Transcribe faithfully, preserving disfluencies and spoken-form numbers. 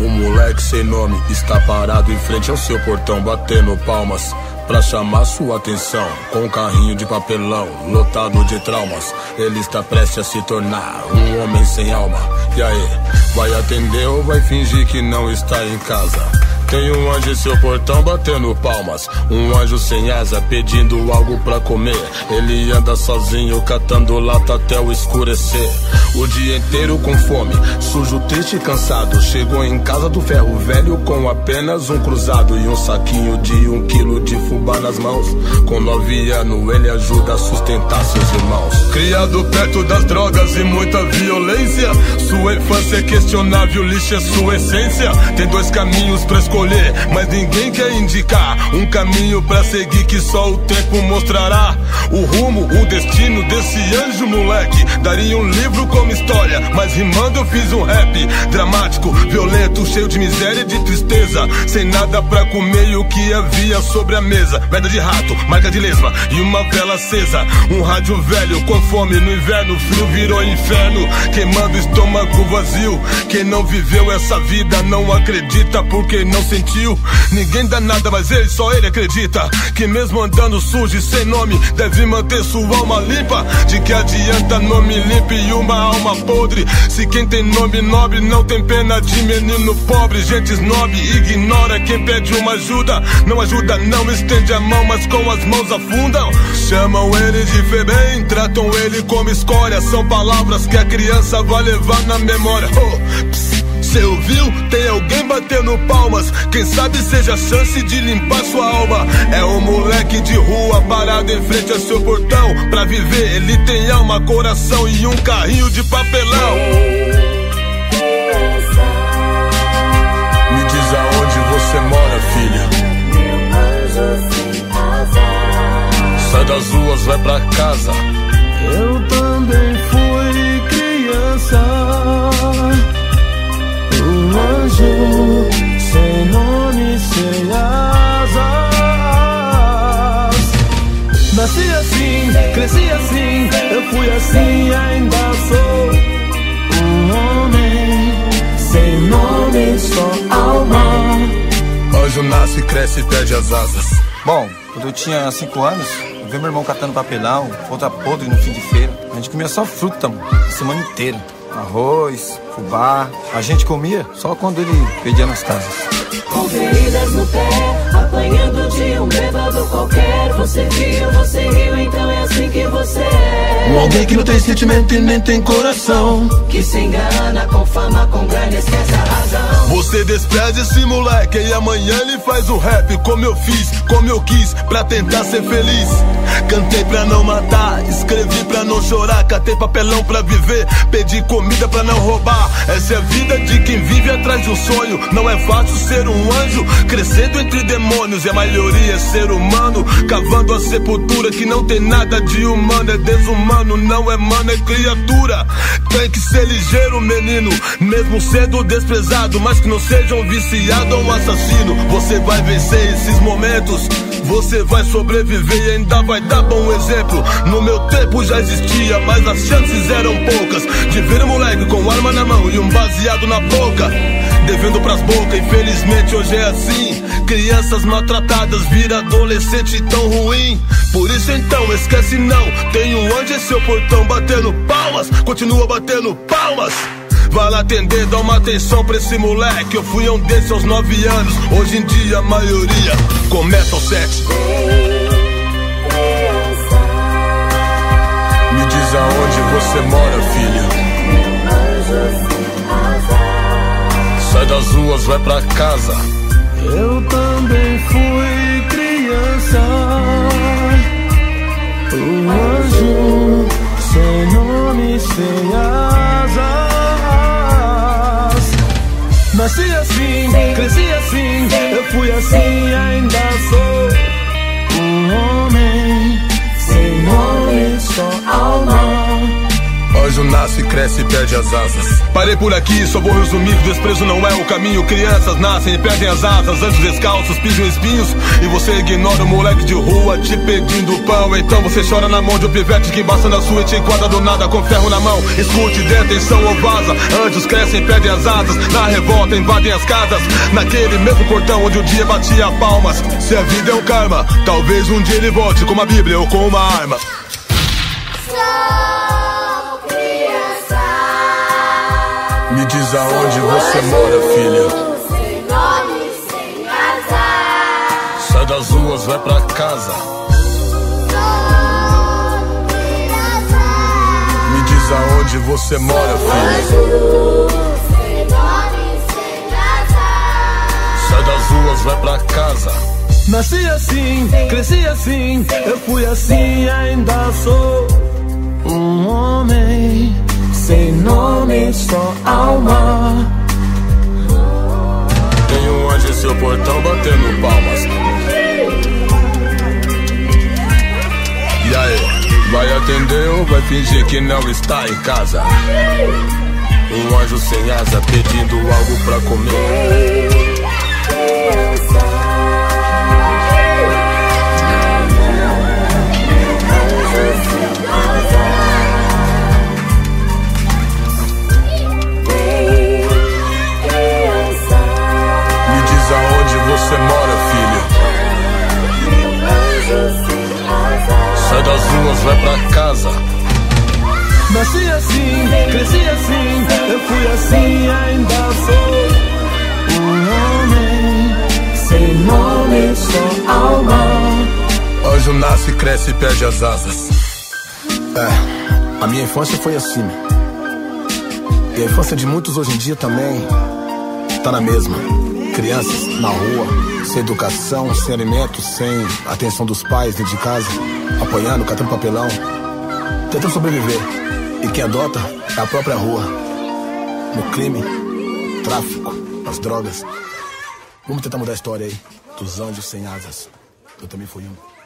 Um moleque sem nome está parado em frente ao seu portão, batendo palmas pra chamar sua atenção. Com um carrinho de papelão lotado de traumas, ele está prestes a se tornar um homem sem alma. E aí, vai atender ou vai fingir que não está em casa? Tem um anjo em seu portão batendo palmas, um anjo sem asa pedindo algo pra comer. Ele anda sozinho catando lata até o escurecer, o dia inteiro com fome, sujo, triste e cansado. Chegou em casa do ferro velho com apenas um cruzado e um saquinho de um quilo de fubá nas mãos. Com nove anos ele ajuda a sustentar seus irmãos. Criado perto das drogas e muita violência, sua infância é questionável, lixo é sua essência. Tem dois caminhos pra escolher, mas ninguém quer indicar um caminho pra seguir que só o tempo mostrará. O rumo, o destino desse anjo moleque daria um livro como história, mas rimando eu fiz um rap dramático, violento, cheio de miséria e de tristeza, sem nada pra comer e o que havia sobre a mesa: merda de rato, marca de lesma e uma vela acesa. Um rádio velho com fome no inverno frio virou inferno, queimando o estômago vazio. Quem não viveu essa vida não acredita porque não sentiu. Ninguém dá nada, mas ele, só ele acredita que mesmo andando sujo e sem nome deve manter sua alma limpa. De que adianta nome limpo e uma alma podre, se quem tem nome nobre não tem pena de menino pobre? Gente snob ignora quem pede uma ajuda, não ajuda, não estende a mão, mas com as mãos afundam. Chamam ele de febem, tratam ele como escória, são palavras que a criança vai levar na memória. Oh, cê ouviu? Tem alguém batendo palmas, quem sabe seja a chance de limpar sua alma. É um moleque de rua parado em frente ao seu portão, pra viver ele tem alma, coração e um carrinho de papelão. Me diz aonde você mora, filha. Meu anjo sem asas, sai das ruas, vai pra casa. Eu também fui criança, anjo sem nome, sem asas. Nasci assim, cresci assim, eu fui assim e ainda sou um homem sem nome, só alma. Anjo nasce, cresce e perde as asas. Bom, quando eu tinha cinco anos, eu vi meu irmão catando papelão, outra podre no fim de feira. A gente comia só fruta, mano, a semana inteira. Arroz, fubá, a gente comia só quando ele pedia nas casas. Com feridas no pé, apanhando de um bêbado qualquer. Você viu, você riu, então é assim que você é. Um alguém que não tem sentimento e nem tem coração, que se engana com fama, com grana, esquece a razão. Você despreza esse moleque e amanhã ele faz o rap. Como eu fiz, como eu quis, pra tentar ser feliz. Cantei pra não matar, escrevi pra não chorar, catei papelão pra viver, pedi comida pra não roubar. Essa é a vida de quem vive atrás de um sonho. Não é fácil ser um anjo crescendo entre demônios, e a maioria é ser humano cavando a sepultura que não tem nada de humano. É desumano, não é mano, é criatura. Tem que ser ligeiro, menino, mesmo sendo desprezado, mas que não seja um viciado ou um assassino. Você vai vencer esses momentos, você vai sobreviver e ainda vai dar bom exemplo. No meu tempo já existia, mas as chances eram poucas de ver um moleque com arma na mão e um baseado na boca, devendo pras bocas. Infelizmente hoje é assim, crianças maltratadas vira adolescente tão ruim. Por isso então esquece não, tem um anjo em seu portão batendo palmas, continua batendo palmas. Vai lá atender, dá uma atenção pra esse moleque. Eu fui um desses aos nove anos, hoje em dia a maioria começa aos sete. Me diz aonde você mora, filha. Sai das ruas, vai pra casa. Eu também fui criança, um anjo sem nome, sem asas. Nasci assim, cresci assim, eu fui assim e ainda sou um homem sem nome, só alma. Anjo nasce, cresce. cresce e perde as asas. Parei por aqui, só vou resumir que o desprezo não é o caminho. Crianças nascem e perdem as asas, antes descalços pisam espinhos, e você ignora o moleque de rua te pedindo pão. Então você chora na mão de um pivete que basta na sua e te enquadra do nada com ferro na mão. Escute, detenção ou vaza, anjos crescem e perdem as asas. Na revolta invadem as casas, naquele mesmo portão onde o dia batia palmas. Se a vida é um karma, talvez um dia ele volte com uma bíblia ou com uma arma. Sou criança. Me diz aonde você mora, filha. Sem nome, sem casa. Sai das ruas, vai pra casa. Sou criança. Me diz aonde você mora, filha. Sem nome, sem casa. Sai das ruas, vai pra casa. Nasci assim, cresci assim, eu fui assim e ainda sou um homem sem nome, só alma. Tem um anjo em seu portão batendo palmas. E aí, vai atender ou vai fingir que não está em casa? Um anjo sem asa pedindo algo pra comer. Você mora, filho. Sai das ruas, vai pra casa. Nasci assim, cresci assim, eu fui assim, ainda sou um homem sem nome, só alma. Anjo nasce, cresce e perde as asas. É, a minha infância foi assim. E a infância de muitos hoje em dia também tá na mesma. Crianças na rua, sem educação, sem alimento, sem atenção dos pais dentro de casa, apanhando, catando papelão, tentando sobreviver. E quem adota é a própria rua. No crime, tráfico, as drogas. Vamos tentar mudar a história aí, dos anjos sem asas. Eu também fui um.